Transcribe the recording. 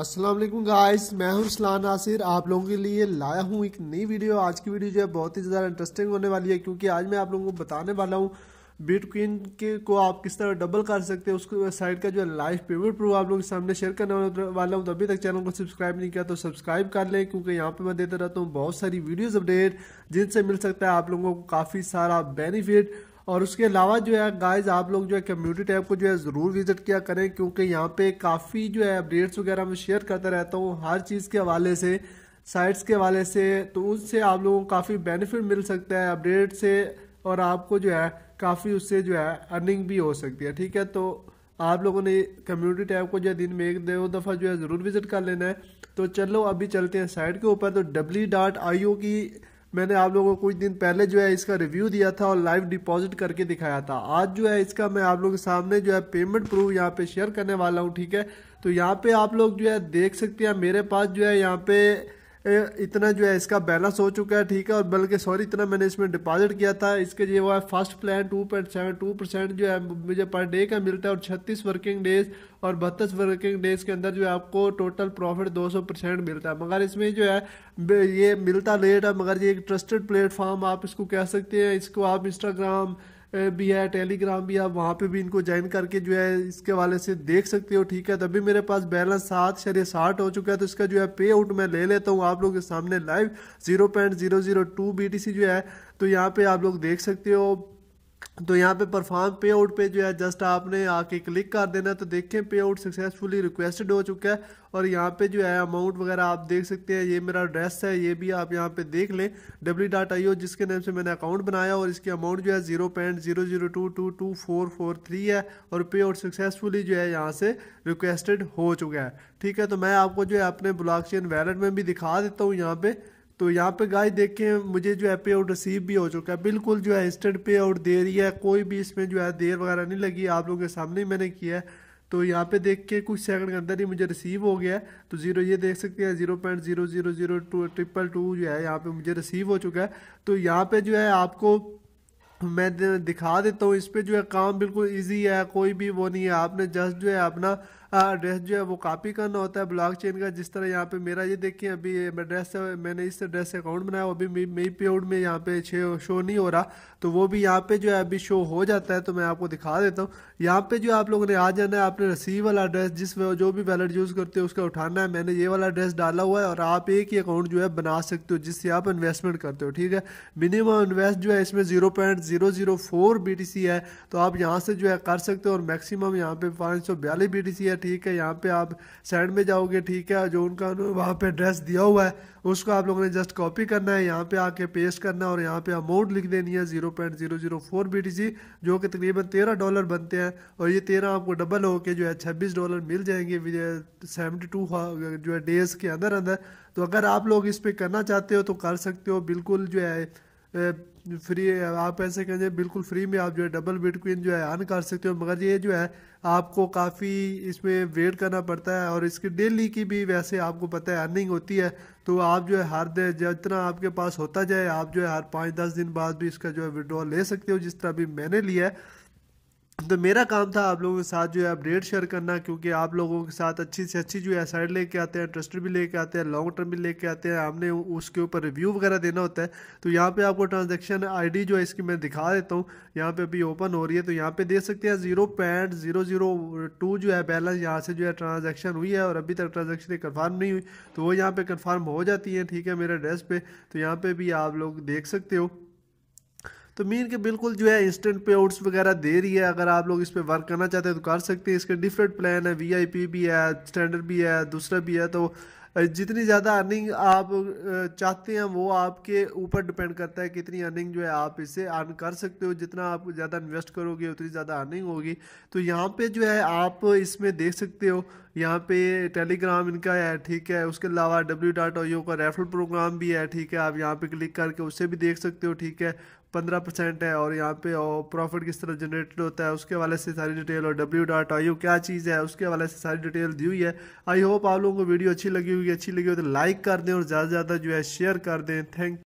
अस्सलाम वालेकुम गाइस, मैं हूं सलमान नासिर। आप लोगों के लिए लाया हूं एक नई वीडियो। आज की वीडियो जो है बहुत ही ज़्यादा इंटरेस्टिंग होने वाली है, क्योंकि आज मैं आप लोगों को बताने वाला हूं बिटकॉइन के को आप किस तरह डबल कर सकते हैं। उसके साइड का जो है लाइव पेमेंट प्रूफ आप लोगों के सामने शेयर करने वाला हूँ। तो अभी तक चैनल को सब्सक्राइब नहीं किया तो सब्सक्राइब कर लें, क्योंकि यहाँ पे मैं देता रहता हूँ बहुत सारी वीडियोज़ अपडेट, जिनसे मिल सकता है आप लोगों को काफ़ी सारा बेनिफिट। और उसके अलावा जो है गाइज, आप लोग जो है कम्युनिटी टैब को जो है ज़रूर विजिट किया करें, क्योंकि यहाँ पे काफ़ी जो है अपडेट्स वगैरह मैं शेयर करता रहता हूँ हर चीज़ के हवाले से, साइट्स के हवाले से। तो उससे आप लोगों को काफ़ी बेनिफिट मिल सकता है अपडेट से, और आपको जो है काफ़ी उससे जो है अर्निंग भी हो सकती है। ठीक है, तो आप लोगों ने कम्युनिटी टैब को जो है दिन में एक दो दफ़ा जो है ज़रूर विजिट कर लेना है। तो चलो अभी चलते हैं साइट के ऊपर। तो W.IO की मैंने आप लोगों को कुछ दिन पहले जो है इसका रिव्यू दिया था और लाइव डिपॉजिट करके दिखाया था। आज जो है इसका मैं आप लोगों के सामने जो है पेमेंट प्रूफ यहाँ पे शेयर करने वाला हूँ। ठीक है, तो यहाँ पे आप लोग जो है देख सकते हैं मेरे पास जो है यहाँ पे इतना जो है इसका बैलेंस हो चुका है। ठीक है, और बल्कि इतना मैंने इसमें डिपॉजिट किया था। इसके जो है फर्स्ट प्लान 2.72% जो है मुझे पर डे का मिलता है, और 36 वर्किंग डेज और 32 वर्किंग डेज के अंदर जो है आपको टोटल प्रॉफिट 200% मिलता है। मगर इसमें जो है ये मिलता लेट है, मगर ये एक ट्रस्टेड प्लेटफॉर्म आप इसको कह सकते हैं। इसको आप इंस्टाग्राम भी है, टेलीग्राम भी है, आप वहाँ पे भी इनको ज्वाइन करके जो है इसके वाले से देख सकते हो। ठीक है, तभी मेरे पास बैलेंस 7.60 हो चुका है। तो इसका जो है पे आउट मैं ले लेता हूँ आप लोग के सामने लाइव 0.002 BTC जो है। तो यहाँ पे आप लोग देख सकते हो। तो यहाँ पे परफॉर्म पे आउट पे जो है जस्ट आपने आके क्लिक कर देना। तो देखें, पे आउट सक्सेसफुली रिक्वेस्टेड हो चुका है, और यहाँ पे जो है अमाउंट वगैरह आप देख सकते हैं। ये मेरा एड्रेस है, ये भी आप यहाँ पे देख लें, W.IO जिसके नाम से मैंने अकाउंट बनाया, और इसकी अमाउंट जो है 0.002224443 है, और पे आउट सक्सेसफुली जो है यहाँ से रिक्वेस्टेड हो चुका है। ठीक है, तो मैं आपको जो है अपने ब्लॉकचेन वैलेट में भी दिखा देता हूँ यहाँ पे। तो यहाँ पे गाइस देखें, मुझे जो है पे आउट रिसीव भी हो चुका है। बिल्कुल जो है इंस्टेंट पे आउट दे रही है, कोई भी इसमें जो है देर वगैरह नहीं लगी, आप लोगों के सामने ही मैंने किया है। तो यहाँ पे देख के कुछ सेकंड के अंदर ही मुझे रिसीव हो गया है। तो ये देख सकते हैं 0.0002222 जो है यहाँ पे मुझे रिसीव हो चुका है। तो यहाँ पे जो है आपको मैं दिखा देता हूँ, इस पर जो है काम बिल्कुल इजी है, कोई भी वो नहीं है। आपने जस्ट जो है अपना एड्रेस जो है वो कॉपी करना होता है ब्लॉकचेन का, जिस तरह यहाँ पे मेरा ये देखिए अभी एड्रेस है, मैंने इस एड्रेस से अकाउंट बनाया। अभी मेरी पे आउट में यहाँ पे शो नहीं हो रहा, तो वो भी यहाँ पे जो है अभी शो हो जाता है। तो मैं आपको दिखा देता हूँ, यहाँ पे जो आप लोगों ने आ जाना है, आपने रिसीव वाला एड्रेस जिस जो भी वैलेट यूज़ करते हो उसका उठाना है। मैंने ये वाला एड्रेस डाला हुआ है, और आप एक ही अकाउंट जो है बना सकते हो जिससे आप इन्वेस्टमेंट करते हो। ठीक है, मिनिमम इन्वेस्ट जो है इसमें 0.004 BTC है, तो आप यहाँ से जो है कर सकते हो, और मैक्सिमम यहाँ पे 542 BTC है। ठीक है, यहाँ पे आप साइड में जाओगे। ठीक है, जो उनका वहाँ पे एड्रेस दिया हुआ है उसको आप लोगों ने जस्ट कॉपी करना है, यहाँ पे आके पेस्ट करना है, और यहाँ पे अमाउंट लिख देनी है 0.004 BTC, जो कि तकरीबन $13 बनते हैं, और ये 13 आपको डबल होके जो है $26 मिल जाएंगे 72 जो है डेज के अंदर अंदर। तो अगर आप लोग इस पर करना चाहते हो तो कर सकते हो, बिल्कुल जो है फ्री। आप ऐसे कहें बिल्कुल फ्री में आप जो है डबल बिटकॉइन जो है अर्न कर सकते हो, मगर ये जो है आपको काफ़ी इसमें वेट करना पड़ता है, और इसकी डेली की भी वैसे आपको पता है अर्निंग होती है। तो आप जो है हर जितना आपके पास होता जाए, आप जो है हर 5-10 दिन बाद भी इसका जो है विड्रॉल ले सकते हो, जिस तरह भी मैंने लिया है। तो मेरा काम था आप लोगों के साथ जो है अपडेट शेयर करना, क्योंकि आप लोगों के साथ अच्छी से अच्छी जो है साइड लेके आते हैं, ट्रस्टेड भी लेके आते हैं, लॉन्ग टर्म भी लेके आते हैं, हमने उसके ऊपर रिव्यू वगैरह देना होता है। तो यहाँ पे आपको ट्रांजैक्शन आईडी जो है इसकी मैं दिखा देता हूँ, यहाँ पे अभी ओपन हो रही है। तो यहाँ पे देख सकते हैं 0.002 जो है बैलेंस यहाँ से जो है ट्रांजेक्शन हुई है, और अभी तक ट्रांजेक्शन कन्फर्म नहीं हुई, तो वो यहाँ पर कन्फर्म हो जाती है। ठीक है, मेरे एड्रेस पर तो यहाँ पर भी आप लोग देख सकते हो। तो मीन के बिल्कुल जो है इंस्टेंट पे आउट्स वगैरह दे रही है। अगर आप लोग इस पे वर्क करना चाहते हैं तो कर सकते हैं। इसके डिफरेंट प्लान है, VIP भी है, स्टैंडर्ड भी है, दूसरा भी है। तो जितनी ज़्यादा अर्निंग आप चाहते हैं वो आपके ऊपर डिपेंड करता है, कितनी अर्निंग जो है आप इससे अर्न कर सकते हो। जितना आप ज़्यादा इन्वेस्ट करोगे उतनी ज़्यादा अर्निंग होगी। तो यहाँ पे जो है आप इसमें देख सकते हो, यहाँ पे टेलीग्राम इनका है। ठीक है, उसके अलावा W.IO का रेफरल प्रोग्राम भी है। ठीक है, आप यहाँ पे क्लिक करके उससे भी देख सकते हो। ठीक है, 15% है, और यहाँ पे प्रॉफिट किस तरह जनरेटेड होता है उसके वाले से सारी डिटेल, और W.IO क्या चीज़ है उसके वाले से सारी डिटेल दी हुई है। आई होप आप लोगों को वीडियो अच्छी लगी होगी। अच्छी लगी हो तो लाइक कर दें, और ज़्यादा से ज़्यादा जो है शेयर कर दें। थैंक